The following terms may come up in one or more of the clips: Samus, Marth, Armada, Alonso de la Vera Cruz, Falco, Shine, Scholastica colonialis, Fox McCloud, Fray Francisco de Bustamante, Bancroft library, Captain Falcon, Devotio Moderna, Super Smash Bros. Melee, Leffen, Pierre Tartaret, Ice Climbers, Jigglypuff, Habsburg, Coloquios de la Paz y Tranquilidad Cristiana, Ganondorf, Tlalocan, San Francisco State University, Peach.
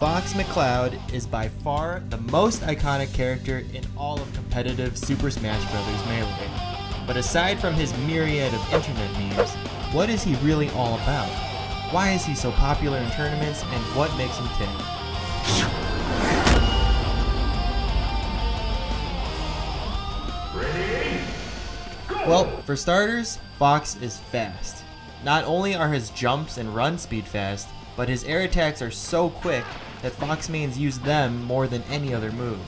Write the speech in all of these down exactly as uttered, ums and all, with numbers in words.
Fox McCloud is by far the most iconic character in all of competitive Super Smash Bros. Melee. But aside from his myriad of internet memes, what is he really all about? Why is he so popular in tournaments, and what makes him tick? Well, for starters, Fox is fast. Not only are his jumps and run speed fast, but his air attacks are so quick that Foxmanes use them more than any other move.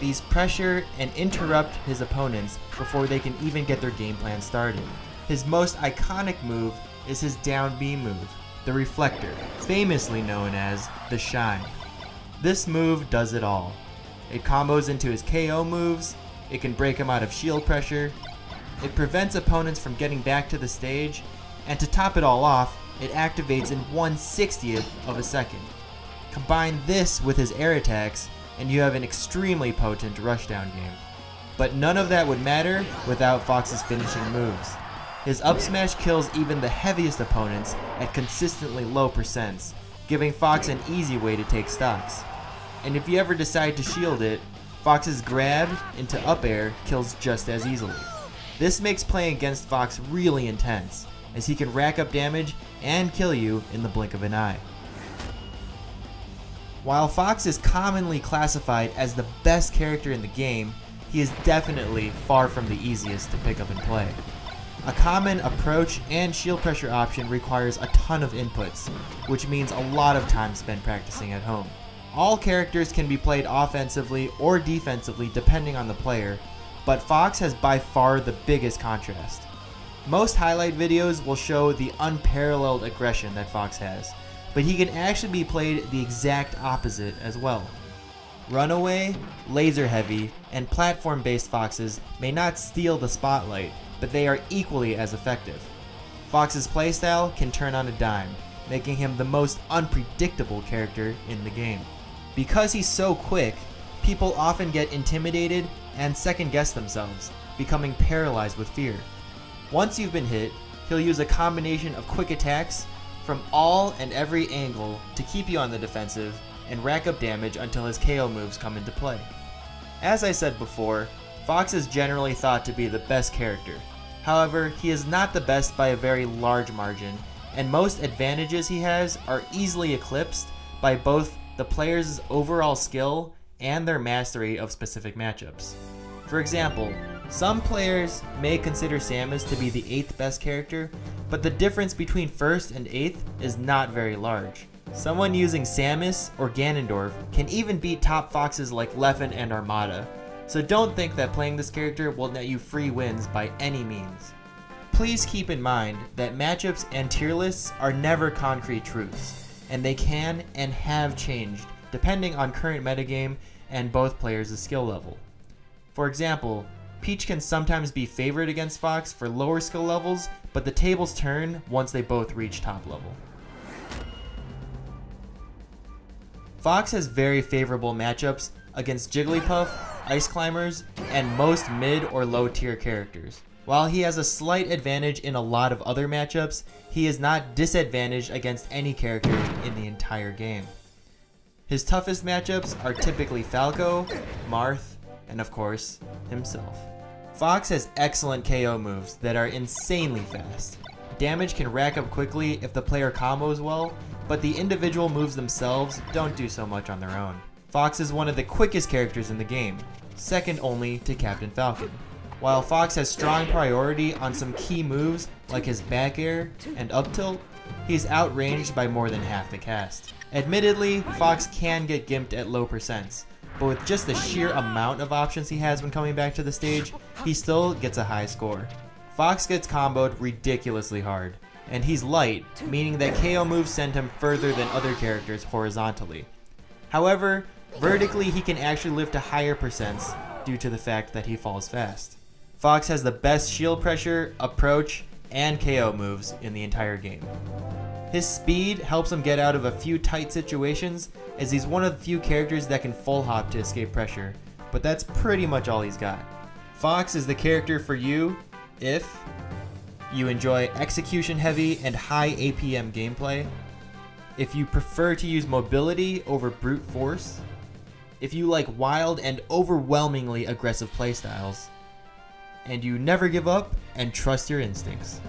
These pressure and interrupt his opponents before they can even get their game plan started. His most iconic move is his down B move, the Reflector, famously known as the Shine. This move does it all. It combos into his K O moves, it can break him out of shield pressure, it prevents opponents from getting back to the stage, and to top it all off, it activates in one sixtieth of a second. Combine this with his air attacks, and you have an extremely potent rushdown game. But none of that would matter without Fox's finishing moves. His up smash kills even the heaviest opponents at consistently low percents, giving Fox an easy way to take stocks. And if you ever decide to shield it, Fox's grab into up air kills just as easily. This makes playing against Fox really intense, as he can rack up damage and kill you in the blink of an eye. While Fox is commonly classified as the best character in the game, he is definitely far from the easiest to pick up and play. A common approach and shield pressure option requires a ton of inputs, which means a lot of time spent practicing at home. All characters can be played offensively or defensively depending on the player, but Fox has by far the biggest contrast. Most highlight videos will show the unparalleled aggression that Fox has, but he can actually be played the exact opposite as well. Runaway, laser heavy, and platform based Foxes may not steal the spotlight, but they are equally as effective. Fox's playstyle can turn on a dime, making him the most unpredictable character in the game. Because he's so quick, people often get intimidated and second guess themselves, becoming paralyzed with fear. Once you've been hit, he'll use a combination of quick attacks from all and every angle to keep you on the defensive and rack up damage until his K O moves come into play. As I said before, Fox is generally thought to be the best character. However, he is not the best by a very large margin, and most advantages he has are easily eclipsed by both the player's overall skill and their mastery of specific matchups. For example, some players may consider Samus to be the eighth best character, but the difference between first and eighth is not very large. Someone using Samus or Ganondorf can even beat top Foxes like Leffen and Armada, so don't think that playing this character will net you free wins by any means. Please keep in mind that matchups and tier lists are never concrete truths, and they can and have changed depending on current metagame and both players' skill level. For example, Peach can sometimes be favored against Fox for lower skill levels, but the tables turn once they both reach top level. Fox has very favorable matchups against Jigglypuff, Ice Climbers, and most mid or low tier characters. While he has a slight advantage in a lot of other matchups, he is not disadvantaged against any character in the entire game. His toughest matchups are typically Falco, Marth, and of course, himself. Fox has excellent K O moves that are insanely fast. Damage can rack up quickly if the player combos well, but the individual moves themselves don't do so much on their own. Fox is one of the quickest characters in the game, second only to Captain Falcon. While Fox has strong priority on some key moves like his back air and up tilt, he's outranged by more than half the cast. Admittedly, Fox can get gimped at low percents, but with just the sheer amount of options he has when coming back to the stage, he still gets a high score. Fox gets comboed ridiculously hard, and he's light, meaning that K O moves send him further than other characters horizontally. However, vertically he can actually live to higher percents due to the fact that he falls fast. Fox has the best shield pressure, approach, and K O moves in the entire game. His speed helps him get out of a few tight situations, as he's one of the few characters that can full hop to escape pressure, but that's pretty much all he's got. Fox is the character for you if you enjoy execution heavy and high A P M gameplay, if you prefer to use mobility over brute force, if you like wild and overwhelmingly aggressive playstyles, and you never give up and trust your instincts.